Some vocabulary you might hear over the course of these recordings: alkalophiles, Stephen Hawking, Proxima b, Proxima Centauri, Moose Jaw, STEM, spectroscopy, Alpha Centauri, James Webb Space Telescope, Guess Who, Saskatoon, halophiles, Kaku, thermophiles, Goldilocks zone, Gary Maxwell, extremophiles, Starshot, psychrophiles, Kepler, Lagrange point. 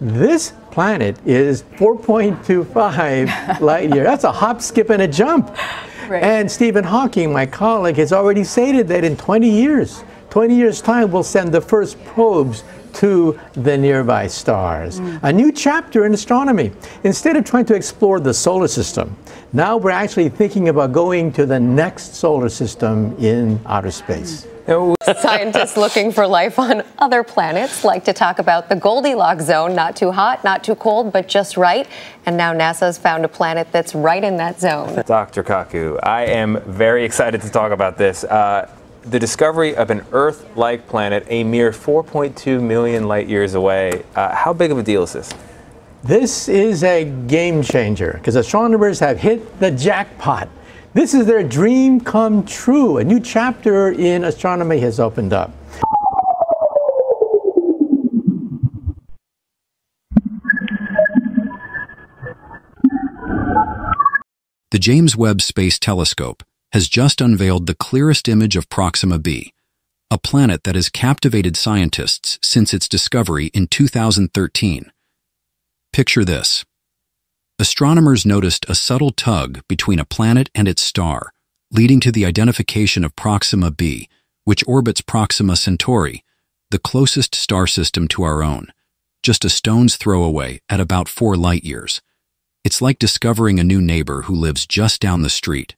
This planet is 4.25 light years. That's a hop, skip, and a jump. Right. And Stephen Hawking, my colleague, has already stated that in 20 years' time, we'll send the first probes to the nearby stars. A new chapter in astronomy. Instead of trying to explore the solar system, now we're actually thinking about going to the next solar system in outer space. Scientists looking for life on other planets like to talk about the Goldilocks zone, not too hot, not too cold, but just right. And now NASA's found a planet that's right in that zone. Dr. Kaku, I am very excited to talk about this. The discovery of an Earth-like planet a mere 4.2 million light years away. How big of a deal is this? This is a game changer because astronomers have hit the jackpot. This is their dream come true. A new chapter in astronomy has opened up. The James Webb Space Telescope has just unveiled the clearest image of Proxima b, a planet that has captivated scientists since its discovery in 2013. Picture this. Astronomers noticed a subtle tug between a planet and its star, leading to the identification of Proxima b, which orbits Proxima Centauri, the closest star system to our own, just a stone's throw away at about 4 light years. It's like discovering a new neighbor who lives just down the street.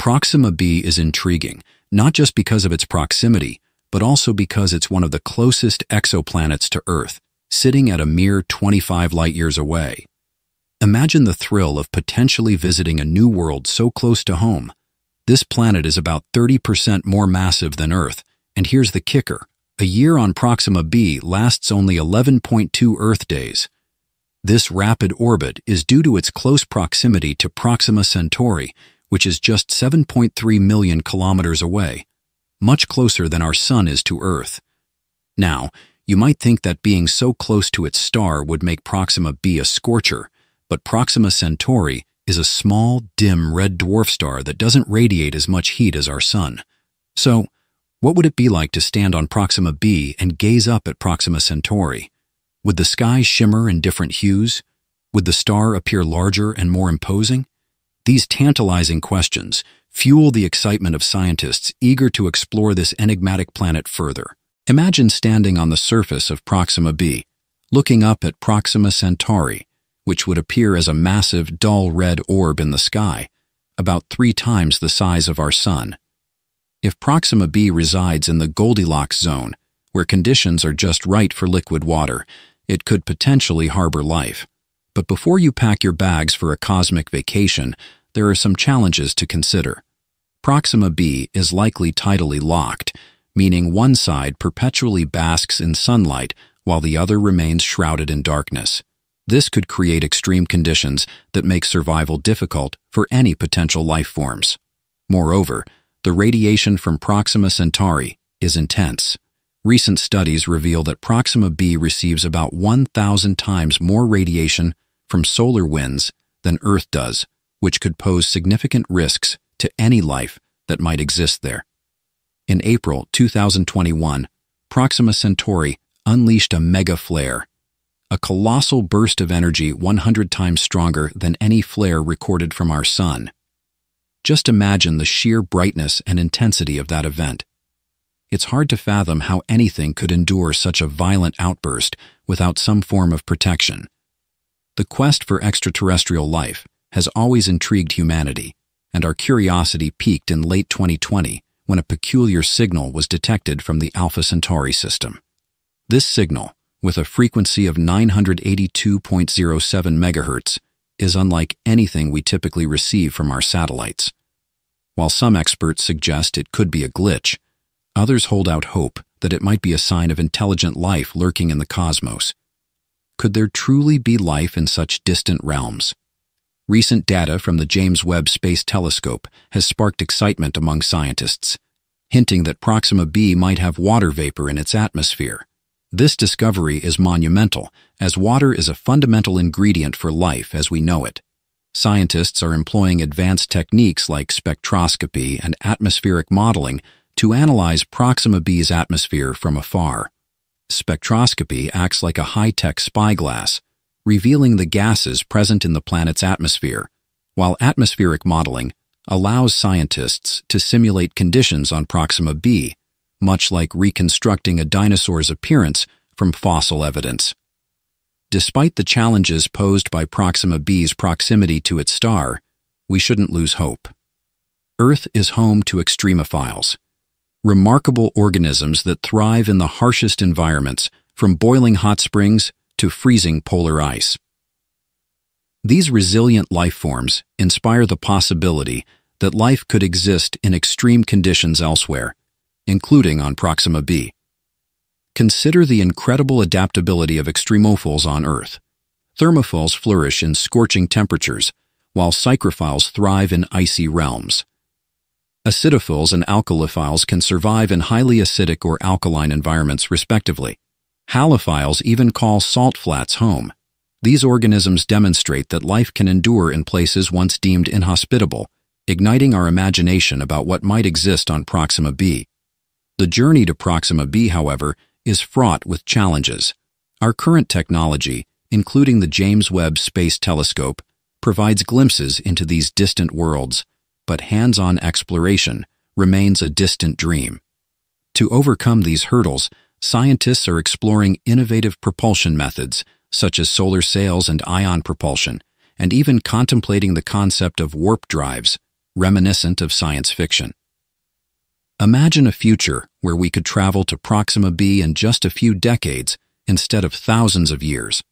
Proxima b is intriguing, not just because of its proximity, but also because it's one of the closest exoplanets to Earth, sitting at a mere 25 light-years away. Imagine the thrill of potentially visiting a new world so close to home. This planet is about 30% more massive than Earth, and here's the kicker. A year on Proxima b lasts only 11.2 Earth days. This rapid orbit is due to its close proximity to Proxima Centauri, which is just 7.3 million kilometers away, much closer than our Sun is to Earth. Now, you might think that being so close to its star would make Proxima b a scorcher, but Proxima Centauri is a small, dim red dwarf star that doesn't radiate as much heat as our Sun. So, what would it be like to stand on Proxima b and gaze up at Proxima Centauri? Would the sky shimmer in different hues? Would the star appear larger and more imposing? These tantalizing questions fuel the excitement of scientists eager to explore this enigmatic planet further. Imagine standing on the surface of Proxima b, looking up at Proxima Centauri, which would appear as a massive, dull red orb in the sky, about 3 times the size of our Sun. If Proxima b resides in the Goldilocks zone, where conditions are just right for liquid water, it could potentially harbor life. But before you pack your bags for a cosmic vacation, there are some challenges to consider. Proxima b is likely tidally locked, meaning one side perpetually basks in sunlight while the other remains shrouded in darkness. This could create extreme conditions that make survival difficult for any potential life forms. Moreover, the radiation from Proxima Centauri is intense. Recent studies reveal that Proxima b receives about 1,000 times more radiation from solar winds than Earth does, which could pose significant risks to any life that might exist there. In April 2021, Proxima Centauri unleashed a mega flare, a colossal burst of energy 100 times stronger than any flare recorded from our Sun. Just imagine the sheer brightness and intensity of that event. It's hard to fathom how anything could endure such a violent outburst without some form of protection. The quest for extraterrestrial life has always intrigued humanity, and our curiosity peaked in late 2020 when a peculiar signal was detected from the Alpha Centauri system. This signal, with a frequency of 982.07 MHz, is unlike anything we typically receive from our satellites. While some experts suggest it could be a glitch, others hold out hope that it might be a sign of intelligent life lurking in the cosmos. Could there truly be life in such distant realms? Recent data from the James Webb Space Telescope has sparked excitement among scientists, hinting that Proxima b might have water vapor in its atmosphere. This discovery is monumental, as water is a fundamental ingredient for life as we know it. Scientists are employing advanced techniques like spectroscopy and atmospheric modeling to analyze Proxima b's atmosphere from afar. spectroscopy acts like a high-tech spyglass, revealing the gases present in the planet's atmosphere, while atmospheric modeling allows scientists to simulate conditions on Proxima b, much like reconstructing a dinosaur's appearance from fossil evidence. Despite the challenges posed by Proxima b's proximity to its star, we shouldn't lose hope. Earth is home to extremophiles, remarkable organisms that thrive in the harshest environments, from boiling hot springs to freezing polar ice. These resilient life forms inspire the possibility that life could exist in extreme conditions elsewhere, including on Proxima b. Consider the incredible adaptability of extremophiles on Earth. Thermophiles flourish in scorching temperatures, while psychrophiles thrive in icy realms. Acidophils and alkalophiles can survive in highly acidic or alkaline environments, respectively. Halophiles even call salt flats home. These organisms demonstrate that life can endure in places once deemed inhospitable, igniting our imagination about what might exist on Proxima b. The journey to Proxima b, however, is fraught with challenges. Our current technology, including the James Webb Space Telescope, provides glimpses into these distant worlds, but hands-on exploration remains a distant dream. To overcome these hurdles, scientists are exploring innovative propulsion methods, such as solar sails and ion propulsion, and even contemplating the concept of warp drives, reminiscent of science fiction. Imagine a future where we could travel to Proxima b in just a few decades instead of thousands of years.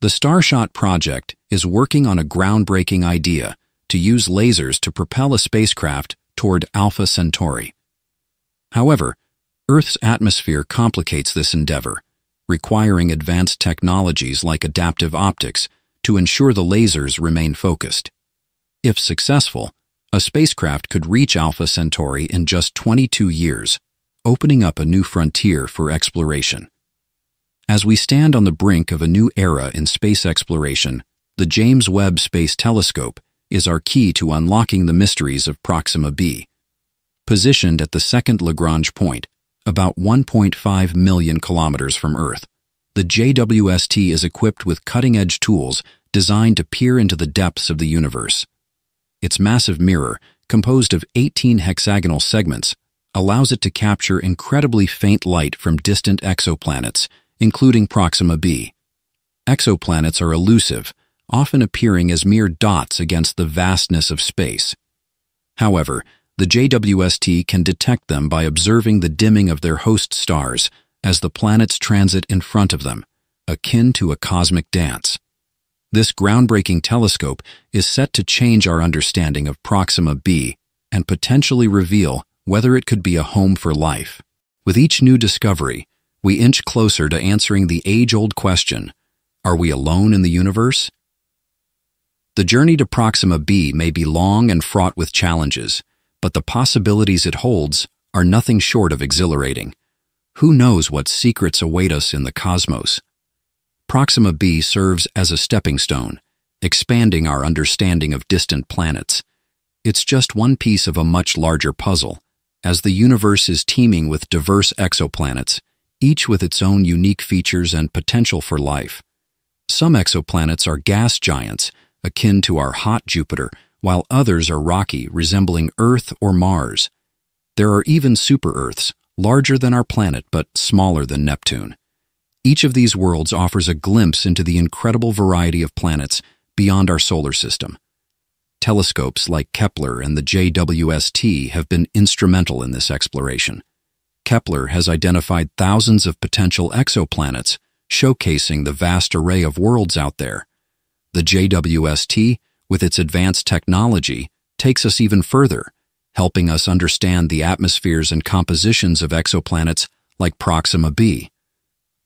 The Starshot project is working on a groundbreaking idea to use lasers to propel a spacecraft toward Alpha Centauri. However, Earth's atmosphere complicates this endeavor, requiring advanced technologies like adaptive optics to ensure the lasers remain focused. If successful, a spacecraft could reach Alpha Centauri in just 22 years, opening up a new frontier for exploration. As we stand on the brink of a new era in space exploration, the James Webb Space Telescope is our key to unlocking the mysteries of Proxima b. Positioned at the second Lagrange point, about 1.5 million kilometers from Earth, the JWST is equipped with cutting-edge tools designed to peer into the depths of the universe. Its massive mirror, composed of 18 hexagonal segments, allows it to capture incredibly faint light from distant exoplanets, including Proxima b. Exoplanets are elusive, often appearing as mere dots against the vastness of space. However, the JWST can detect them by observing the dimming of their host stars as the planets transit in front of them, akin to a cosmic dance. This groundbreaking telescope is set to change our understanding of Proxima b and potentially reveal whether it could be a home for life. With each new discovery, we inch closer to answering the age-old question, are we alone in the universe? The journey to Proxima b may be long and fraught with challenges, but the possibilities it holds are nothing short of exhilarating. Who knows what secrets await us in the cosmos? Proxima b serves as a stepping stone, expanding our understanding of distant planets. It's just one piece of a much larger puzzle, as the universe is teeming with diverse exoplanets, each with its own unique features and potential for life. Some exoplanets are gas giants, akin to our hot Jupiter, while others are rocky, resembling Earth or Mars. There are even super-Earths, larger than our planet but smaller than Neptune. Each of these worlds offers a glimpse into the incredible variety of planets beyond our solar system. Telescopes like Kepler and the JWST have been instrumental in this exploration. Kepler has identified thousands of potential exoplanets, showcasing the vast array of worlds out there. The JWST, with its advanced technology, takes us even further, helping us understand the atmospheres and compositions of exoplanets like Proxima b.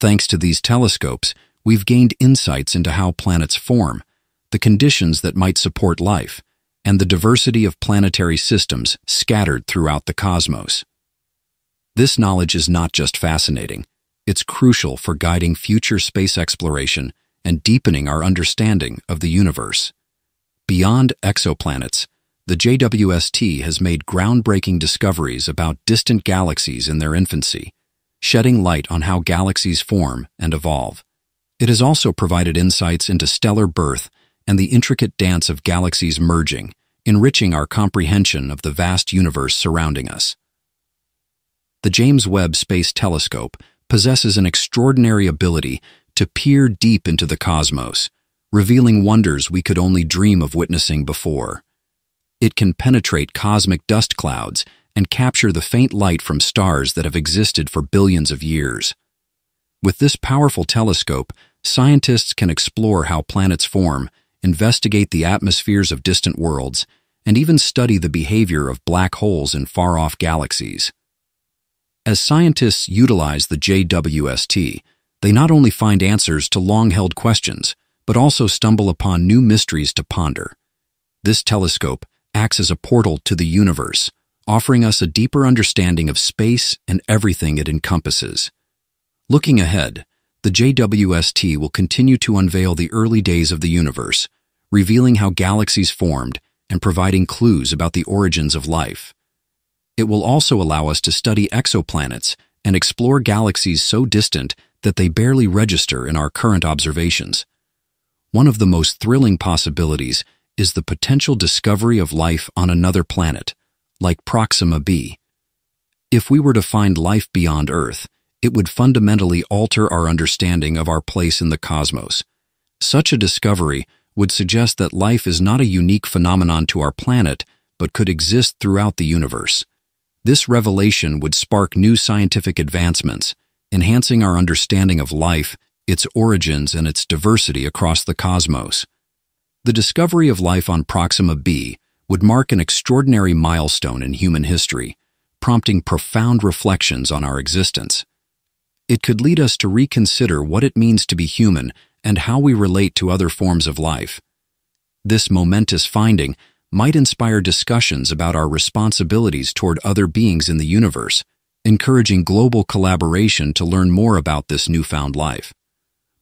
Thanks to these telescopes, we've gained insights into how planets form, the conditions that might support life, and the diversity of planetary systems scattered throughout the cosmos. This knowledge is not just fascinating, it's crucial for guiding future space exploration and deepening our understanding of the universe. Beyond exoplanets, the JWST has made groundbreaking discoveries about distant galaxies in their infancy. shedding light on how galaxies form and evolve. It has also provided insights into stellar birth and the intricate dance of galaxies merging, enriching our comprehension of the vast universe surrounding us. The James Webb Space Telescope possesses an extraordinary ability to peer deep into the cosmos, revealing wonders we could only dream of witnessing before. It can penetrate cosmic dust clouds and capture the faint light from stars that have existed for billions of years. With this powerful telescope, scientists can explore how planets form, investigate the atmospheres of distant worlds, and even study the behavior of black holes in far-off galaxies. As scientists utilize the JWST, they not only find answers to long-held questions, but also stumble upon new mysteries to ponder. This telescope acts as a portal to the universe, offering us a deeper understanding of space and everything it encompasses. Looking ahead, the JWST will continue to unveil the early days of the universe, revealing how galaxies formed and providing clues about the origins of life. It will also allow us to study exoplanets and explore galaxies so distant that they barely register in our current observations. One of the most thrilling possibilities is the potential discovery of life on another planet, like Proxima b. If we were to find life beyond Earth, it would fundamentally alter our understanding of our place in the cosmos. Such a discovery would suggest that life is not a unique phenomenon to our planet, but could exist throughout the universe. This revelation would spark new scientific advancements, enhancing our understanding of life, its origins, and its diversity across the cosmos. The discovery of life on Proxima b would mark an extraordinary milestone in human history, prompting profound reflections on our existence. It could lead us to reconsider what it means to be human and how we relate to other forms of life. This momentous finding might inspire discussions about our responsibilities toward other beings in the universe, encouraging global collaboration to learn more about this newfound life.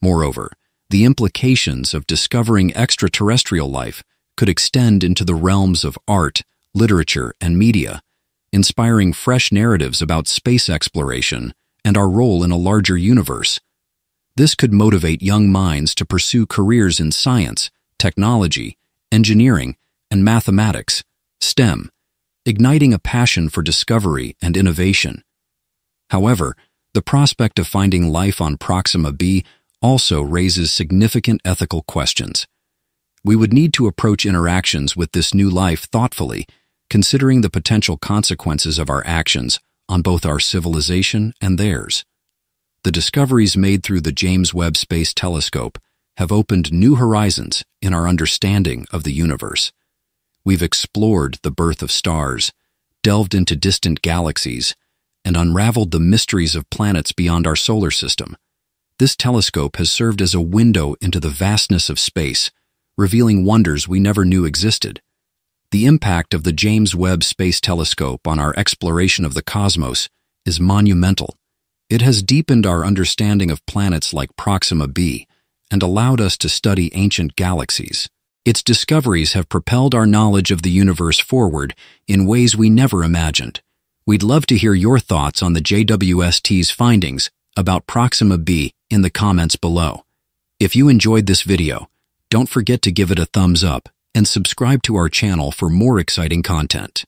Moreover, the implications of discovering extraterrestrial life could extend into the realms of art, literature, and media, inspiring fresh narratives about space exploration and our role in a larger universe. This could motivate young minds to pursue careers in science, technology, engineering, and mathematics, STEM, igniting a passion for discovery and innovation. However, the prospect of finding life on Proxima b also raises significant ethical questions. We would need to approach interactions with this new life thoughtfully, considering the potential consequences of our actions on both our civilization and theirs. The discoveries made through the James Webb Space Telescope have opened new horizons in our understanding of the universe. We've explored the birth of stars, delved into distant galaxies, and unraveled the mysteries of planets beyond our solar system. This telescope has served as a window into the vastness of space, revealing wonders we never knew existed. The impact of the James Webb Space Telescope on our exploration of the cosmos is monumental. It has deepened our understanding of planets like Proxima b and allowed us to study ancient galaxies. Its discoveries have propelled our knowledge of the universe forward in ways we never imagined. We'd love to hear your thoughts on the JWST's findings about Proxima b in the comments below. If you enjoyed this video, don't forget to give it a thumbs up and subscribe to our channel for more exciting content.